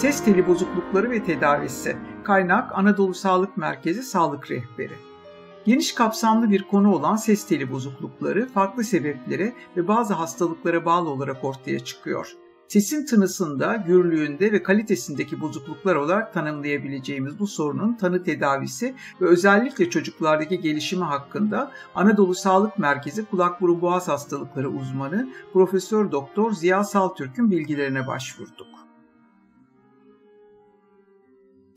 Ses teli bozuklukları ve tedavisi. Kaynak Anadolu Sağlık Merkezi Sağlık Rehberi. Geniş kapsamlı bir konu olan ses teli bozuklukları farklı sebeplere ve bazı hastalıklara bağlı olarak ortaya çıkıyor. Sesin tınısında, gürlüğünde ve kalitesindeki bozukluklar olarak tanımlayabileceğimiz bu sorunun tanı tedavisi ve özellikle çocuklardaki gelişimi hakkında Anadolu Sağlık Merkezi Kulak Burun Boğaz Hastalıkları uzmanı Prof. Dr. Ziya Saltürk'ün bilgilerine başvurduk.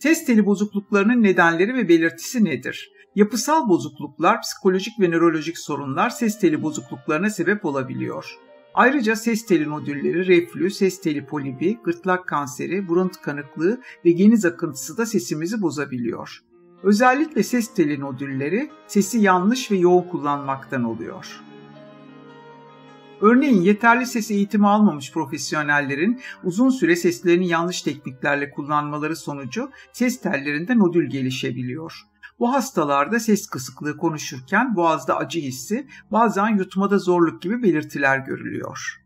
Ses teli bozukluklarının nedenleri ve belirtisi nedir? Yapısal bozukluklar, psikolojik ve nörolojik sorunlar ses teli bozukluklarına sebep olabiliyor. Ayrıca ses teli nodülleri, reflü, ses teli polibi, gırtlak kanseri, burun tıkanıklığı ve geniz akıntısı da sesimizi bozabiliyor. Özellikle ses teli nodülleri sesi yanlış ve yoğun kullanmaktan oluyor. Örneğin yeterli ses eğitimi almamış profesyonellerin uzun süre seslerini yanlış tekniklerle kullanmaları sonucu ses tellerinde nodül gelişebiliyor. Bu hastalarda ses kısıklığı, konuşurken boğazda acı hissi, bazen yutmada zorluk gibi belirtiler görülüyor.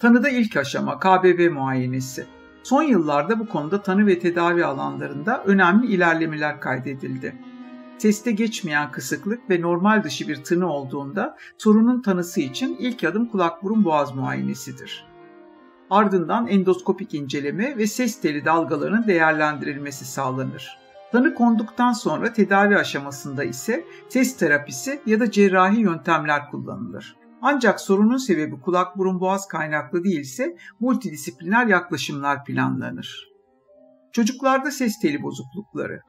Tanıda ilk aşama KBB muayenesi. Son yıllarda bu konuda tanı ve tedavi alanlarında önemli ilerlemeler kaydedildi. Teste geçmeyen kısıklık ve normal dışı bir tını olduğunda sorunun tanısı için ilk adım kulak burun boğaz muayenesidir. Ardından endoskopik inceleme ve ses teli dalgalarının değerlendirilmesi sağlanır. Tanı konduktan sonra tedavi aşamasında ise ses terapisi ya da cerrahi yöntemler kullanılır. Ancak sorunun sebebi kulak burun boğaz kaynaklı değilse multidisipliner yaklaşımlar planlanır. Çocuklarda ses teli bozuklukları.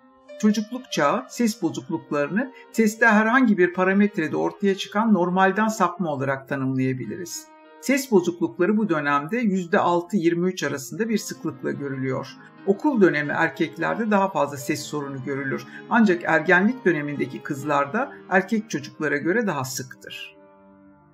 Çocukluk çağı ses bozukluklarını seste herhangi bir parametrede ortaya çıkan normalden sapma olarak tanımlayabiliriz. Ses bozuklukları bu dönemde %6-23 arasında bir sıklıkla görülüyor. Okul dönemi erkeklerde daha fazla ses sorunu görülür. Ancak ergenlik dönemindeki kızlarda erkek çocuklara göre daha sıktır.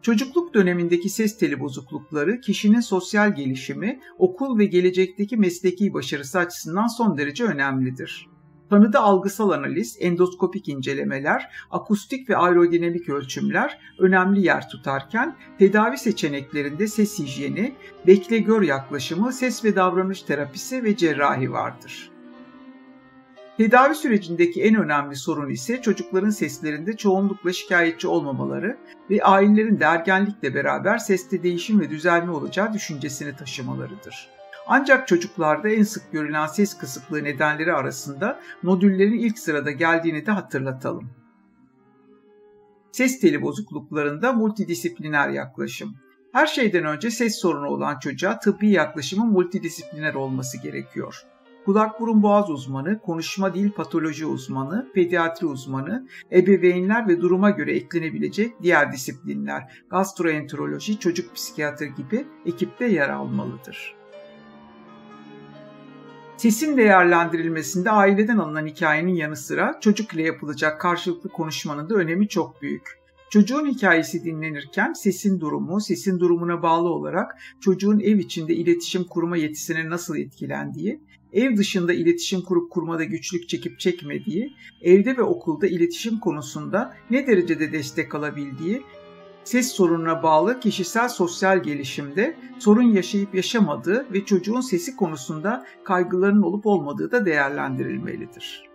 Çocukluk dönemindeki ses teli bozuklukları kişinin sosyal gelişimi, okul ve gelecekteki mesleki başarısı açısından son derece önemlidir. Tanıda algısal analiz, endoskopik incelemeler, akustik ve aerodinamik ölçümler önemli yer tutarken tedavi seçeneklerinde ses hijyeni, bekle-gör yaklaşımı, ses ve davranış terapisi ve cerrahi vardır. Tedavi sürecindeki en önemli sorun ise çocukların seslerinde çoğunlukla şikayetçi olmamaları ve ailelerin de ergenlikle beraber seste değişim ve düzelme olacağı düşüncesini taşımalarıdır. Ancak çocuklarda en sık görülen ses kısıklığı nedenleri arasında nodüllerin ilk sırada geldiğini de hatırlatalım. Ses teli bozukluklarında multidisipliner yaklaşım. Her şeyden önce ses sorunu olan çocuğa tıbbi yaklaşımın multidisipliner olması gerekiyor. Kulak burun boğaz uzmanı, konuşma dil patoloji uzmanı, pediatri uzmanı, ebeveynler ve duruma göre eklenebilecek diğer disiplinler, gastroenteroloji, çocuk psikiyatri gibi ekipte yer almalıdır. Sesin değerlendirilmesinde aileden alınan hikayenin yanı sıra çocuk ile yapılacak karşılıklı konuşmanın da önemi çok büyük. Çocuğun hikayesi dinlenirken sesin durumu, sesin durumuna bağlı olarak çocuğun ev içinde iletişim kurma yetisine nasıl etkilendiği, ev dışında iletişim kurup kurmada güçlük çekip çekmediği, evde ve okulda iletişim konusunda ne derecede destek alabildiği, ses sorununa bağlı kişisel sosyal gelişimde sorun yaşayıp yaşamadığı ve çocuğun sesi konusunda kaygılarının olup olmadığı da değerlendirilmelidir.